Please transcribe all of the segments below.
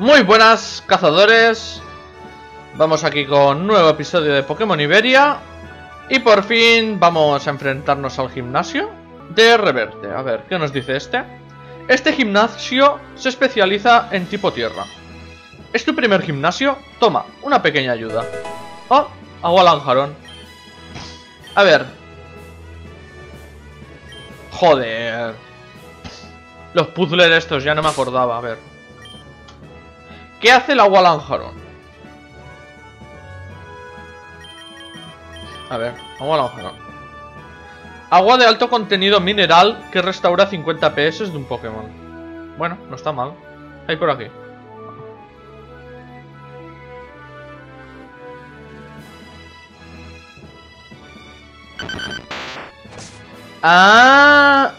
Muy buenas, cazadores. Vamos aquí con un nuevo episodio de Pokémon Iberia. Y por fin vamos a enfrentarnos al gimnasio de Reverte. A ver, ¿qué nos dice este? Este gimnasio se especializa en tipo tierra. ¿Es tu primer gimnasio? Toma, una pequeña ayuda. Oh, agua Lanjarón. A ver. Joder. Los puzzles estos, ya no me acordaba. A ver. ¿Qué hace el agua Lanjarón? A ver, agua Lanjarón. Agua de alto contenido mineral que restaura 50 PS de un Pokémon. Bueno, no está mal. Hay por aquí. ¡Ah!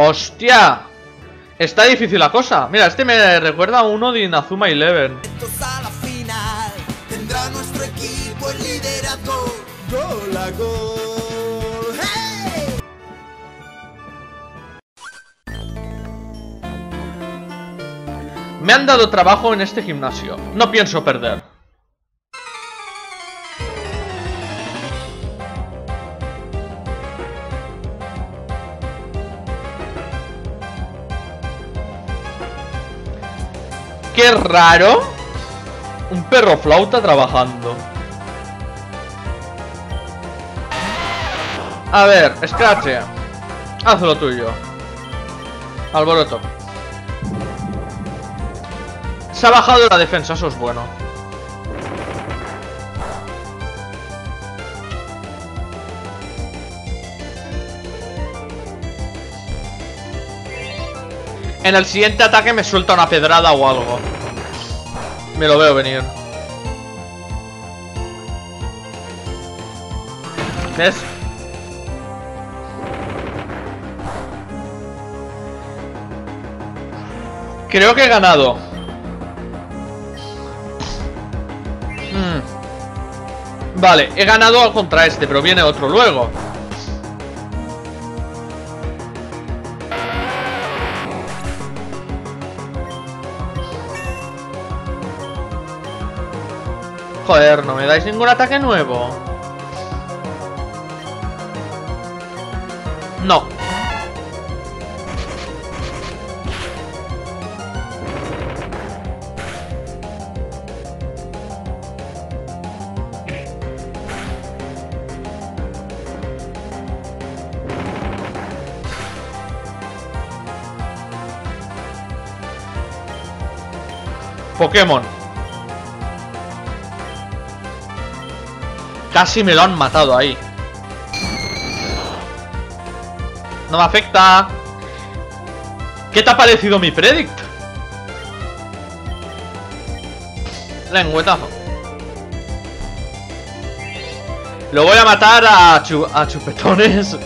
¡Hostia! Está difícil la cosa. Mira, este me recuerda a uno de Inazuma Eleven. Me han dado trabajo en este gimnasio. No pienso perder. ¡Qué raro! Un perro flauta trabajando. A ver, Scratch, haz lo tuyo. Alboroto. Se ha bajado la defensa, eso es bueno. En el siguiente ataque me suelta una pedrada o algo. Me lo veo venir. ¿Ves? Creo que he ganado. Vale, he ganado contra este, pero viene otro luego. Joder, no me dais ningún ataque nuevo. No. Pokémon. Casi me lo han matado ahí. No me afecta. ¿Qué te ha parecido mi predict? Lengüetazo. Lo voy a matar a chupetones.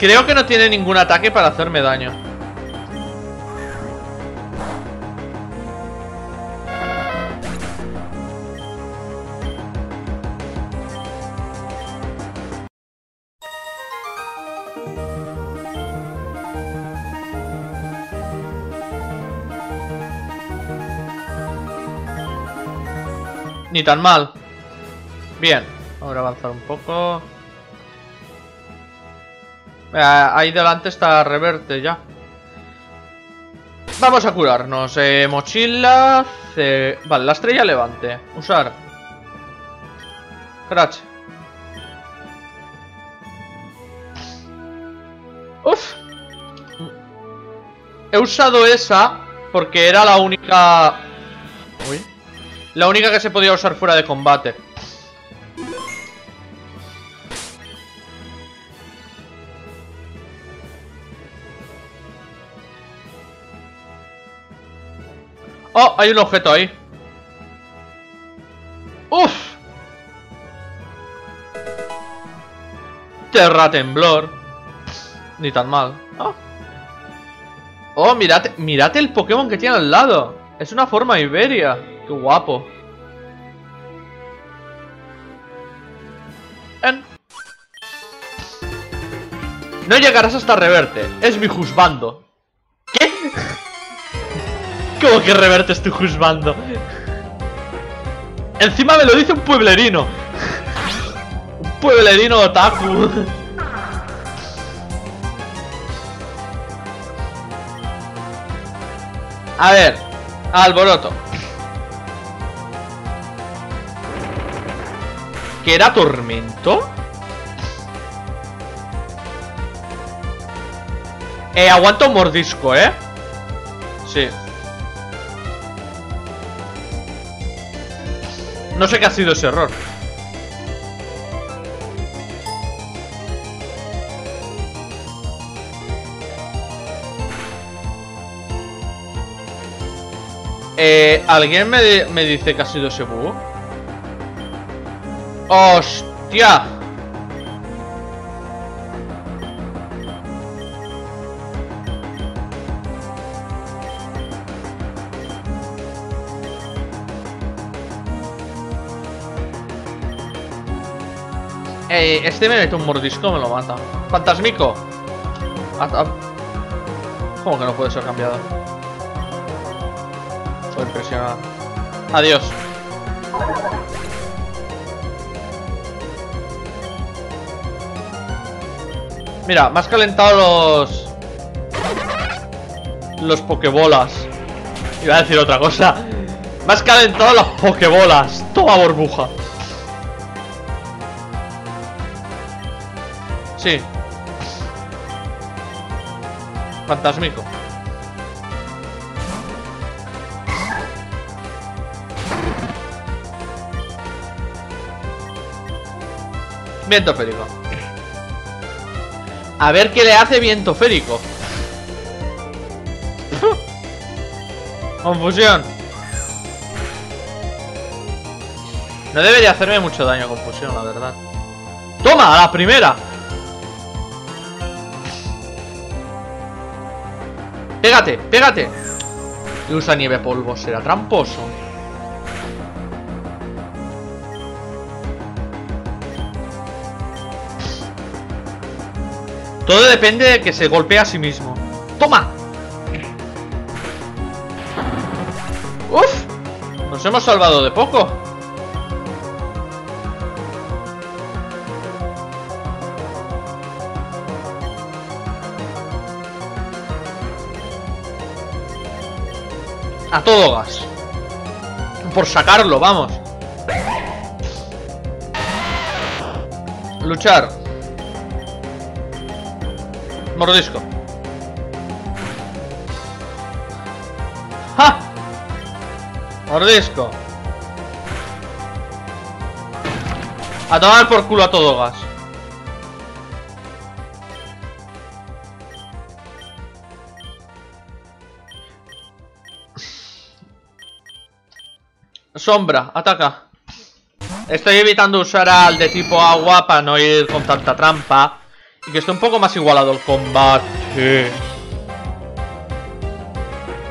Creo que no tiene ningún ataque para hacerme daño. Ni tan mal. Bien. Ahora avanzar un poco. Ahí delante está Reverte ya. Vamos a curarnos. Mochila. Vale, la estrella levante. Usar. Crash. Uf. He usado esa porque era la única... Uy. La única que se podía usar fuera de combate. Oh, hay un objeto ahí. Uff. Terra temblor. Ni tan mal. Oh, mirad el Pokémon que tiene al lado. Es una forma Iberia. Qué guapo. No llegarás hasta Reverte, es mi juzbando. ¿Qué? ¿Cómo que Reverte es tu juzbando? Encima me lo dice un pueblerino. Un pueblerino otaku. A ver, alboroto. ¿Qué era tormento? Aguanto un mordisco, ¿eh? Sí. No sé qué ha sido ese error. ¿Alguien me dice que ha sido ese bug? ¡Hostia! Este me mete un mordisco, me lo mata. Fantasmico. ¿Cómo que no puede ser cambiado? Soy impresionado. Adiós. Mira, me has calentado los pokebolas. Iba a decir otra cosa. Me has calentado las pokebolas. Toma burbuja. Sí. Fantasmico. Viento férico. A ver qué le hace viento férico. Confusión. No debería hacerme mucho daño confusión, la verdad. ¡Toma! ¡A la primera! Pégate, pégate. Y usa nieve polvo, será tramposo. Todo depende de que se golpee a sí mismo. ¡Toma! ¡Uf! Nos hemos salvado de poco. A todo gas. Por sacarlo, vamos. Luchar. Mordisco. ¡Ja! Mordisco. A tomar por culo a todo gas. Sombra, ataca. Estoy evitando usar al de tipo agua para no ir con tanta trampa. Y que esté un poco más igualado el combate.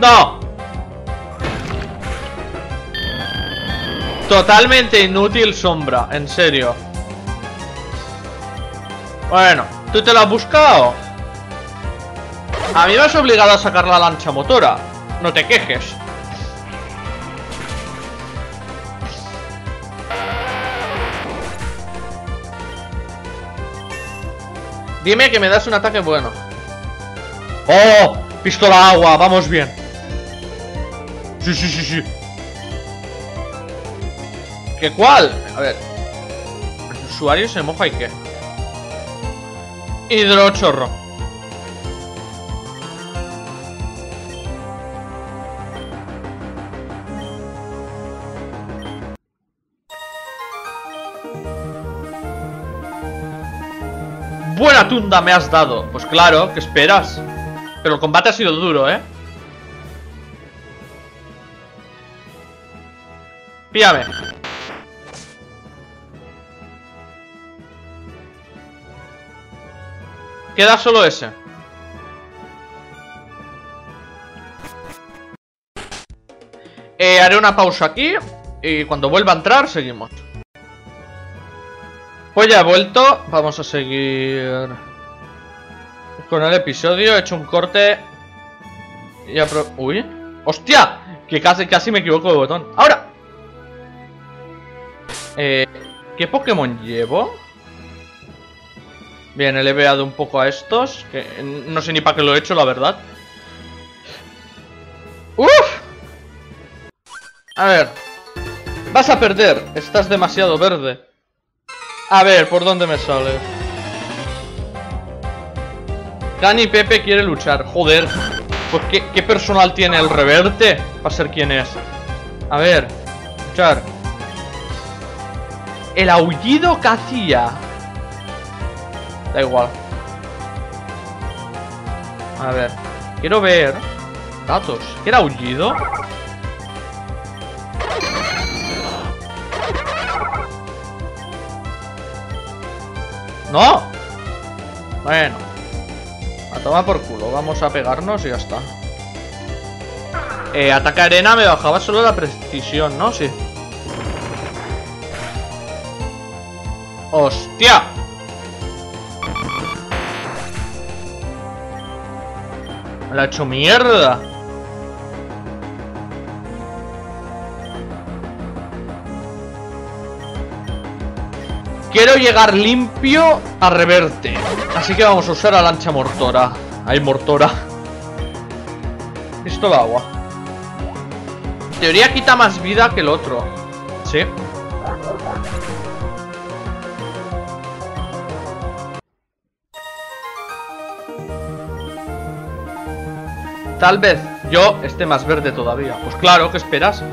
¡No! Totalmente inútil sombra, en serio. Bueno, ¿tú te lo has buscado? A mí me has obligado a sacar la lancha motora. No te quejes. Dime que me das un ataque bueno. ¡Oh! Pistola agua, vamos bien. Sí, sí, sí, sí. ¿Qué cuál? A ver. El usuario se moja y qué. Hidrochorro. Buena tunda me has dado. Pues claro, ¿qué esperas? Pero el combate ha sido duro, ¿eh? Píame. Queda solo ese. Haré una pausa aquí y cuando vuelva a entrar seguimos. Pues ya he vuelto, vamos a seguir con el episodio. He hecho un corte y uy, hostia, que casi me equivoco de botón. Ahora, ¿qué Pokémon llevo? Bien, he leveado un poco a estos, que no sé ni para qué lo he hecho, la verdad. ¡Uf! A ver, vas a perder, estás demasiado verde. A ver, ¿por dónde me sale? Dani Pepe quiere luchar, joder. Pues ¿qué personal tiene el Reverte para ser quien es? A ver, escuchar. El aullido que hacía. Da igual. A ver, quiero ver datos. ¿Qué era aullido? ¡No! Bueno, a tomar por culo. Vamos a pegarnos y ya está. Ataque arena me bajaba solo la precisión, ¿no? Sí. ¡Hostia! Me la ha hecho mierda. Quiero llegar limpio a Reverte, así que vamos a usar la lancha mortora. Ahí mortora. Esto da agua. En teoría quita más vida que el otro. Sí. Tal vez yo esté más verde todavía. Pues claro, ¿qué esperas?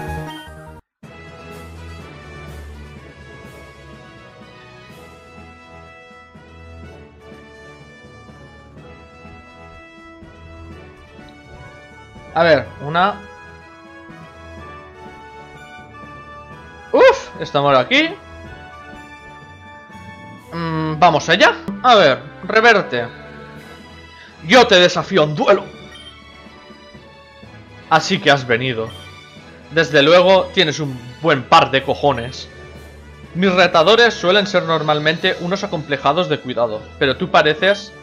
A ver, una... ¡Uf! Estamos aquí. Vamos allá. A ver, Reverte. Yo te desafío a un duelo. Así que has venido. Desde luego, tienes un buen par de cojones. Mis retadores suelen ser normalmente unos acomplejados de cuidado, pero tú pareces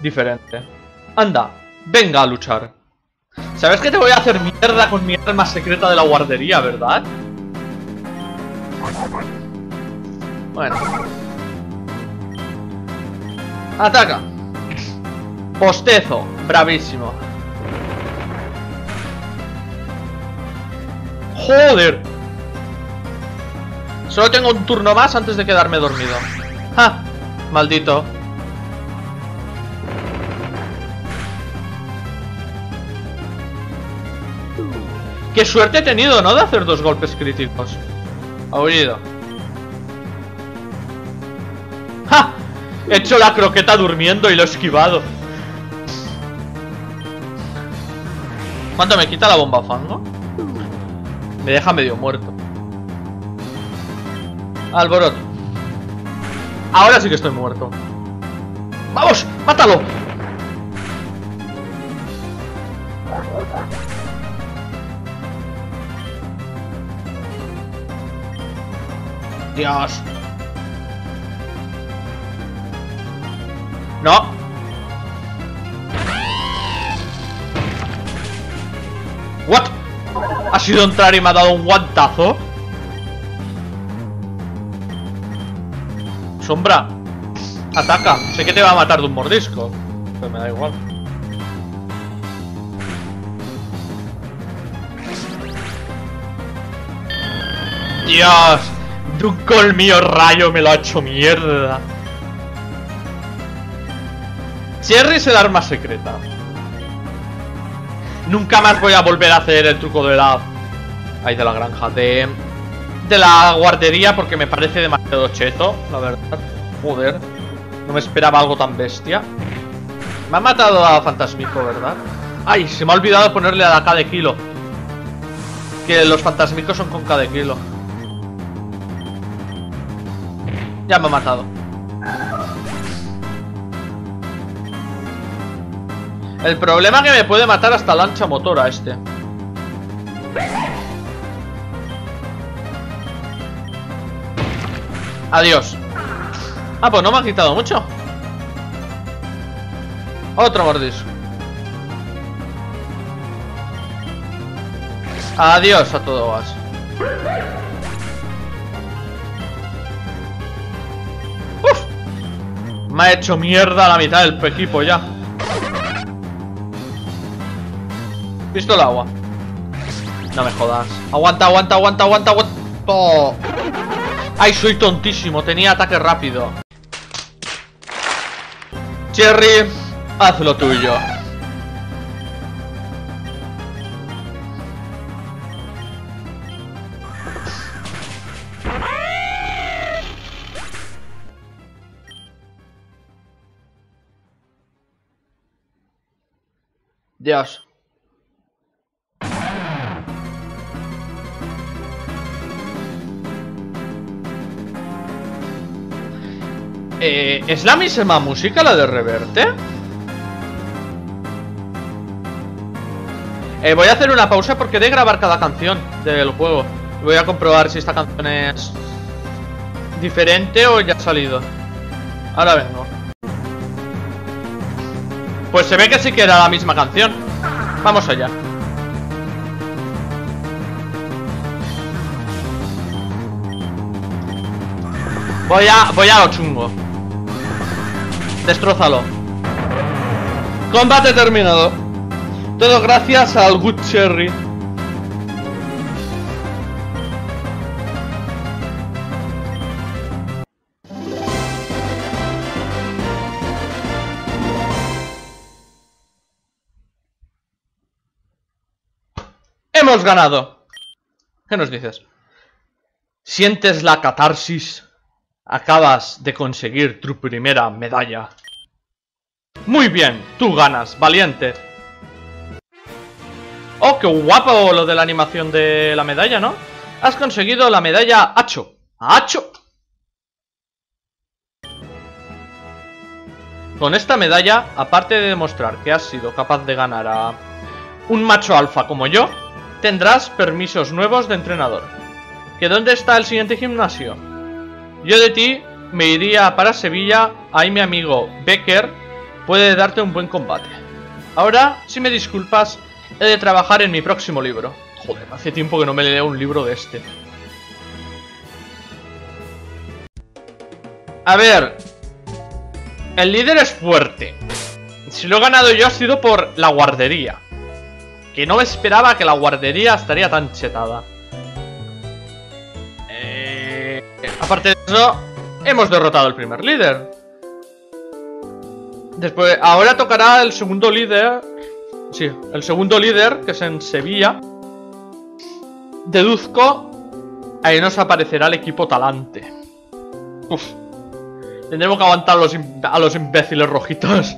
diferente. Anda, venga a luchar. ¿Sabes que te voy a hacer mierda con mi alma secreta de la guardería, verdad? Bueno. Ataca. Postezo. Bravísimo. ¡Joder! Solo tengo un turno más antes de quedarme dormido. ¡Ja! Maldito. ¡Qué suerte he tenido, ¿no?, de hacer dos golpes críticos! Aullido. ¡Ja! He hecho la croqueta durmiendo y lo he esquivado. ¿Cuánto me quita la bomba fango? Me deja medio muerto. Alboroto. Ahora sí que estoy muerto. ¡Vamos! ¡Mátalo! Dios. No. What? Ha sido entrar y me ha dado un guantazo. Sombra. Ataca. Sé que te va a matar de un mordisco, pero me da igual. Dios. De un colmillo rayo me lo ha hecho mierda. Cherry es el arma secreta. Nunca más voy a volver a hacer el truco de la... Ay, de la granja. De la guardería, porque me parece demasiado cheto, la verdad. Joder. No me esperaba algo tan bestia. Me ha matado a Fantasmico, ¿verdad? Ay, se me ha olvidado ponerle a la K de kilo. Que los Fantasmicos son con K de kilo. Ya me ha matado. El problema es que me puede matar hasta lancha motora este. Adiós. Ah, pues no me ha quitado mucho. Otro mordisco. Adiós a todos. Uf. Me ha hecho mierda la mitad del equipo ya. Visto el agua. No me jodas. Aguanta, aguanta, aguanta, aguanta, aguanta. Oh. Ay, soy tontísimo. Tenía ataque rápido. Cherry, haz lo tuyo. Dios. ¿Es la misma música la de Reverte? Voy a hacer una pausa porque he de grabar cada canción del juego. Voy a comprobar si esta canción es diferente o ya ha salido. Ahora vengo. Pues se ve que sí que era la misma canción. Vamos allá. Voy a lo chungo. Destrózalo. Combate terminado. Todo gracias al Good Cherry. Hemos ganado. ¿Qué nos dices? ¿Sientes la catarsis? Acabas de conseguir tu primera medalla. Muy bien, tú ganas, valiente. Oh, qué guapo lo de la animación de la medalla, ¿no? Has conseguido la medalla Hacho. ¡Hacho! Con esta medalla, aparte de demostrar que has sido capaz de ganar a un macho alfa como yo, tendrás permisos nuevos de entrenador. ¿Que dónde está el siguiente gimnasio? Yo de ti me iría para Sevilla. Ahí mi amigo Becker puede darte un buen combate. Ahora, si me disculpas, he de trabajar en mi próximo libro. Joder, hace tiempo que no me leo un libro de este. A ver, el líder es fuerte. Si lo he ganado yo ha sido por la guardería, que no me esperaba que la guardería estaría tan chetada. Aparte de eso, hemos derrotado al primer líder. Después, ahora tocará el segundo líder. Sí, el segundo líder, que es en Sevilla. Deduzco, ahí nos aparecerá el equipo Talante. Uf. Tendremos que aguantar a los imbéciles rojitos.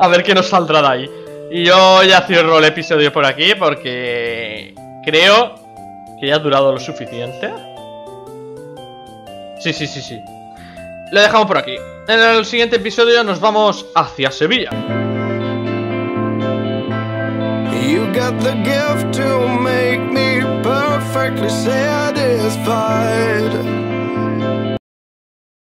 A ver qué nos saldrá de ahí. Y yo ya cierro el episodio por aquí porque creo que ya ha durado lo suficiente. Sí. Lo dejamos por aquí. En el siguiente episodio nos vamos hacia Sevilla. You got the gift to make me perfectly satisfied.